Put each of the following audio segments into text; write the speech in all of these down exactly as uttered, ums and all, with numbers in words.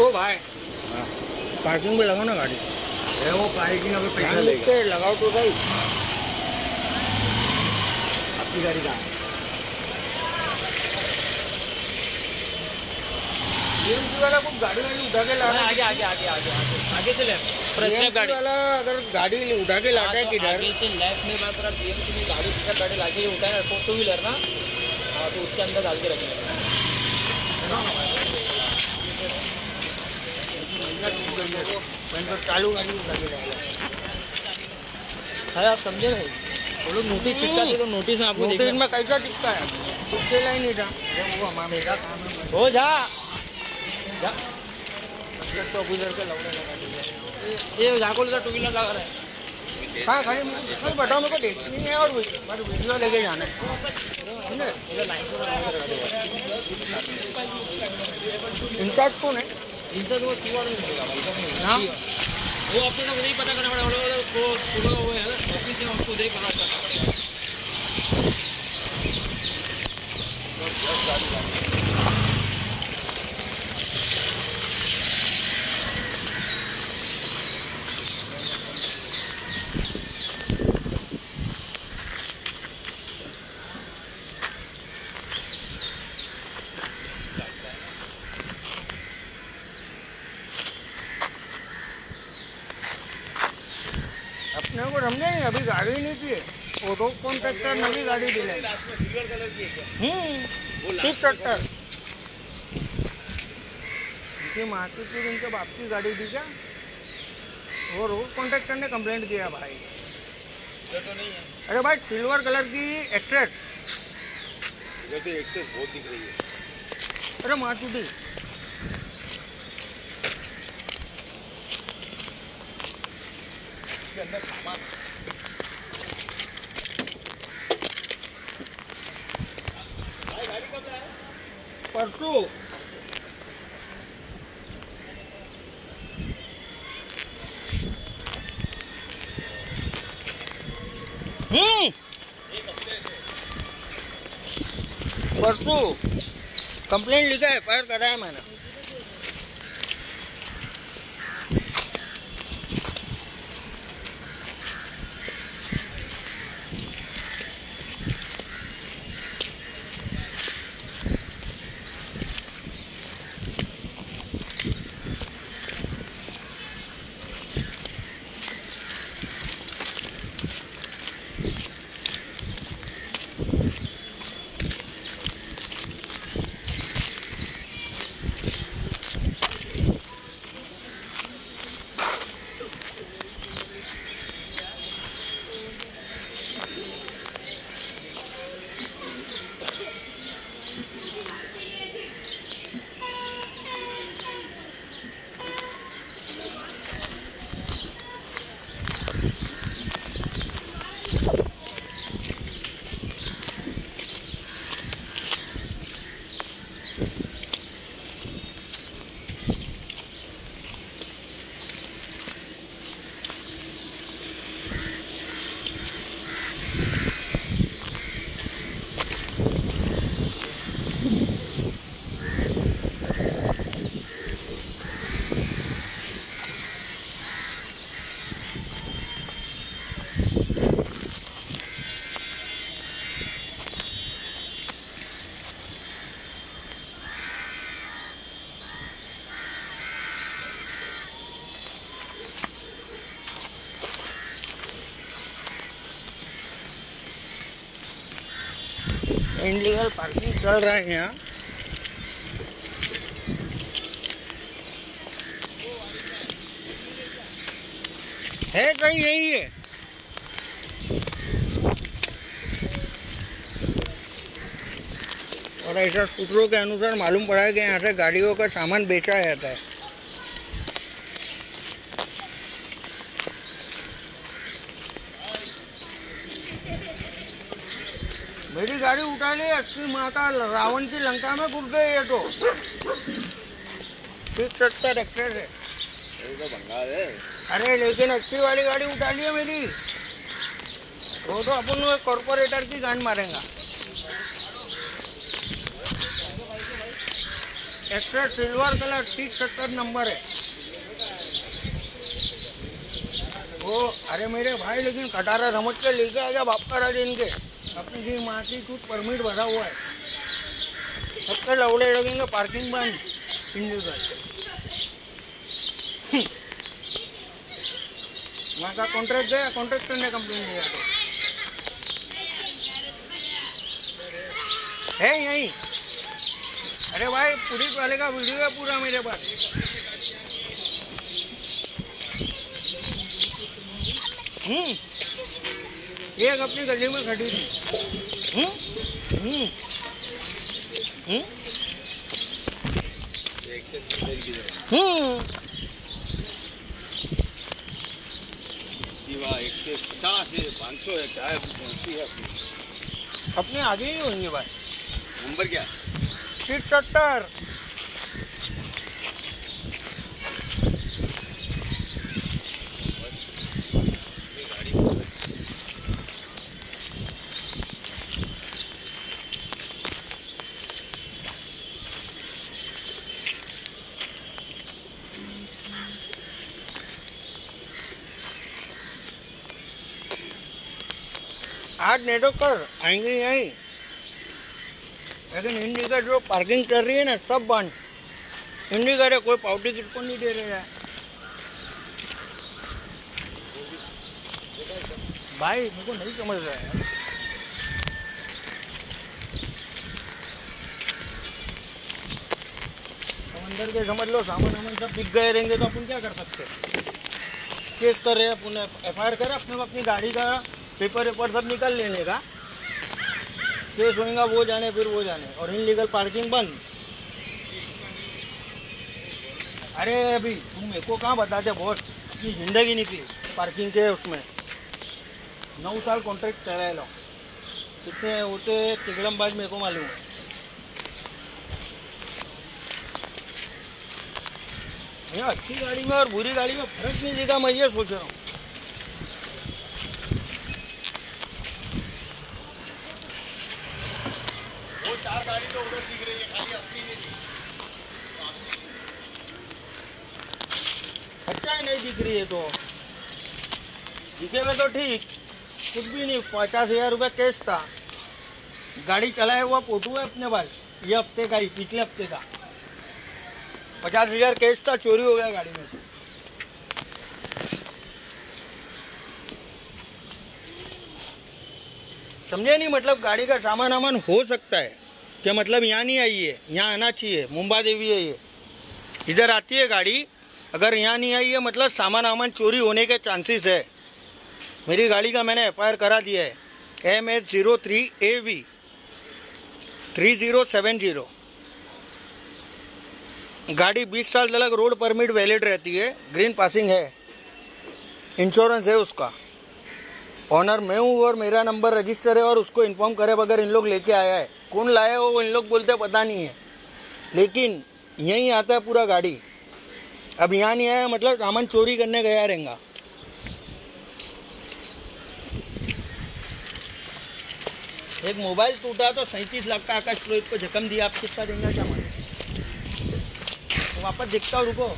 ओ भाई पार्किंग पे लगाओ ना गाड़ी। वो पार्किंग अभी पैसा लेगा। लगाओ तो भाई आपकी गाड़ी का वाला कुछ गाड़ी वाली उठा के ला आगे आगे आगे आगे आगे चले प्रेस गाड़ी वाला अगर गाड़ी उठा के लाता है किधर से लेफ्ट में मात्र बीएमसी की गाड़ी से गाड़ी लाके उठाया तो टू व्हीलर ना तो उसके अंदर डाल के रखना है। चालू गाड़ी उठा के लाया आप समझे नहीं। वो लोग नोटिस चिपका के तो नोटिस में आपको देखना में कैसा चिपका है उससे लाइन उठा वो हमारा काम हो जा जा तो गुजर के लौड़ा लगा ये जाको ले टू व्हीलर लगा रहा है। हां भाई मैं बैठा मेरे को देखती है और मैं वीडियो लेके जाना है ना इधर लाइन पर इनका कौन है इनका वो कीवाड़ में मिलेगा ना वो अपने को नहीं पता करना पड़ा वो पूरा हुआ है ऑफिस में उनको देख करना पड़ेगा। नहीं को समझे नहीं अभी गाड़ी नहीं थी वो तो कौन ट्रैक्टर नवी गाड़ी दी है सिल्वर कलर की है हम्म ठीक ट्रैक्टर ये माती की उनके बाप की गाड़ी दी क्या वो रोड कॉन्ट्रैक्टर ने कंप्लेंट किया भाई ये तो नहीं है। अरे भाई सिल्वर कलर की एक्ट्रेस ये तो एक्सेस बहुत दिख रही है। अरे माती दी के अंदर सामान भाई गाड़ी कब लाया परसों हम्म एक हफ्ते से परसों कंप्लेंट लिखा है फायर कराया मैंने। इनलीगल पार्किंग चल रहा है यहाँ। है कहीं यही है और ऐसा सूत्रों के अनुसार मालूम पड़ा है कि यहाँ से गाड़ियों का सामान बेचा जाता है। मेरी गाड़ी उठा ली अस्सी माँ का रावण की लंका में घुस गए ये तो ठीक सस्ता रखते थे तो बंगाल है। अरे लेकिन अस्सी वाली गाड़ी उठा ली है मेरी वो तो अपन लोग कॉरपोरेटर की गांड मारेगा। एक्स्ट्रा सिल्वर कलर तीस सत्तर नंबर है वो। अरे मेरे भाई लेकिन कटारा रमझ के लेके आ गया बाप का राज इनके अपनी जी माँ की कुछ परमिट भरा हुआ है सबके लवड़े लगेंगे पार्किंग बंद हिंदू वहाँ का कॉन्ट्रैक्ट गया कॉन्ट्रैक्टर ने कंप्लेन दिया तो है यही। अरे भाई पुलिस वाले का वीडियो है पूरा मेरे पास। हम्म एक अपनी गली में खड़ी थी। हम्म हम्म हम्म एक से पचास है पाँच सौ है क्या है अपने आगे ही होंगे भाई। नंबर क्या सत्तर आज नेटो कर आएंगे यहीं लेकिन इंडिका जो पार्किंग कर रही है ना सब बंद इंडिका रे कोई पावटी किसको नहीं दे रहा है भाई मेरे को नहीं समझ रहा है। अंदर के समझ लो सामान सामान सब बिक गए रहेंगे तो अपन क्या कर सकते हैं केस कर रहे हैं अपन एफ आई आर करें अपने अपनी गाड़ी का पेपर वेपर सब निकल लेने का केस होएगा वो जाने फिर वो जाने और इनलीगल पार्किंग बंद। अरे अभी तुम मेरे को कहाँ बताते बहुत की जिंदगी निकली पार्किंग के उसमें नौ साल कॉन्ट्रैक्ट चला लो कितने होते तिगड़मबाज मेरे को मालूम है। अच्छी गाड़ी में और बुरी गाड़ी में फर्क नहीं दिखा मैं ये सोच रहा हूँ। गाड़ी तो उधर दिख रही है खाली अपनी नहीं दिख अच्छा ही नहीं दिख रही है तो दिखे में तो ठीक कुछ भी नहीं पचास हजार रुपये केस था गाड़ी चलाया हुआ फोटो है अपने पास ये हफ्ते का ही पिछले हफ्ते का पचास हजार केस था चोरी हो गया गाड़ी में से। समझे नहीं मतलब गाड़ी का सामान वामान हो सकता है क्या मतलब यहाँ नहीं आई है यहाँ आना चाहिए मुंबादेवी है ये इधर आती है गाड़ी अगर यहाँ नहीं आई है मतलब सामान वामान चोरी होने के चांसेस है। मेरी गाड़ी का मैंने एफ आई आर करा दिया है M H zero three A V three zero seven zero गाड़ी बीस साल तक रोड परमिट वैलिड रहती है ग्रीन पासिंग है इंश्योरेंस है उसका ऑनर मैं हूँ और मेरा नंबर रजिस्टर है और उसको इन्फॉर्म करे बगैर इन लोग लेके आया है कौन लाया हो वो इन लोग बोलते पता नहीं है लेकिन यहीं आता है पूरा गाड़ी। अब यहाँ नहीं आया मतलब सामान चोरी करने गया रहेगा। एक मोबाइल टूटा तो सैंतीस लाख का आकाश पुरोहित को जख्म दिया आप कितना देंगे क्या तो वापस देखता हूँ रुको।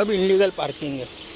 अब इनलीगल पार्किंग है।